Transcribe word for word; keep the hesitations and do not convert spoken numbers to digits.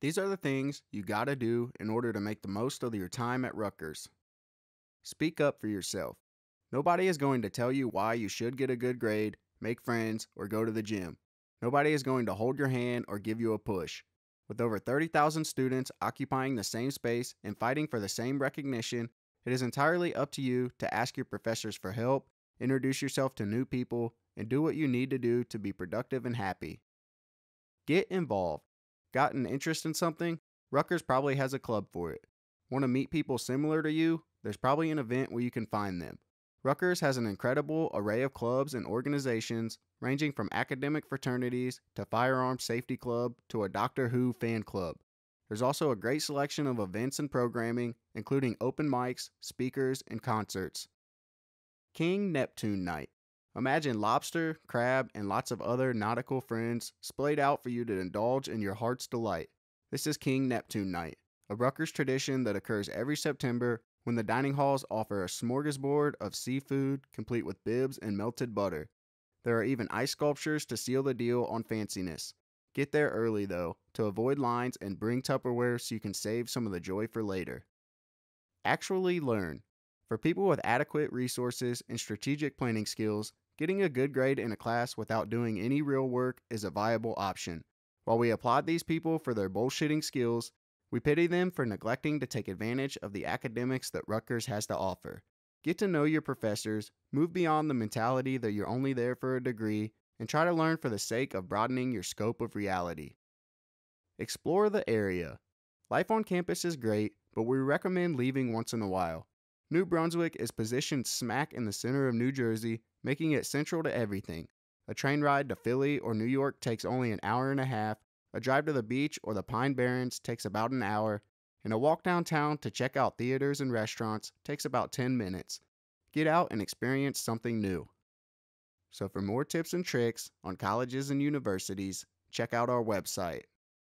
These are the things you gotta do in order to make the most of your time at Rutgers. Speak up for yourself. Nobody is going to tell you why you should get a good grade, make friends, or go to the gym. Nobody is going to hold your hand or give you a push. With over thirty thousand students occupying the same space and fighting for the same recognition, it is entirely up to you to ask your professors for help, introduce yourself to new people, and do what you need to do to be productive and happy. Get involved. Got an interest in something? Rutgers probably has a club for it. Want to meet people similar to you? There's probably an event where you can find them. Rutgers has an incredible array of clubs and organizations, ranging from academic fraternities to firearms safety club to a Doctor Who fan club. There's also a great selection of events and programming, including open mics, speakers, and concerts. King Neptune Night. Imagine lobster, crab, and lots of other nautical friends splayed out for you to indulge in your heart's delight. This is King Neptune Night, a Rutgers tradition that occurs every September when the dining halls offer a smorgasbord of seafood complete with bibs and melted butter. There are even ice sculptures to seal the deal on fanciness. Get there early, though, to avoid lines and bring Tupperware so you can save some of the joy for later. Actually learn. For people with adequate resources and strategic planning skills, getting a good grade in a class without doing any real work is a viable option. While we applaud these people for their bullshitting skills, we pity them for neglecting to take advantage of the academics that Rutgers has to offer. Get to know your professors, move beyond the mentality that you're only there for a degree, and try to learn for the sake of broadening your scope of reality. Explore the area. Life on campus is great, but we recommend leaving once in a while. New Brunswick is positioned smack in the center of New Jersey, making it central to everything. A train ride to Philly or New York takes only an hour and a half, a drive to the beach or the Pine Barrens takes about an hour, and a walk downtown to check out theaters and restaurants takes about ten minutes. Get out and experience something new. So for more tips and tricks on colleges and universities, check out our website.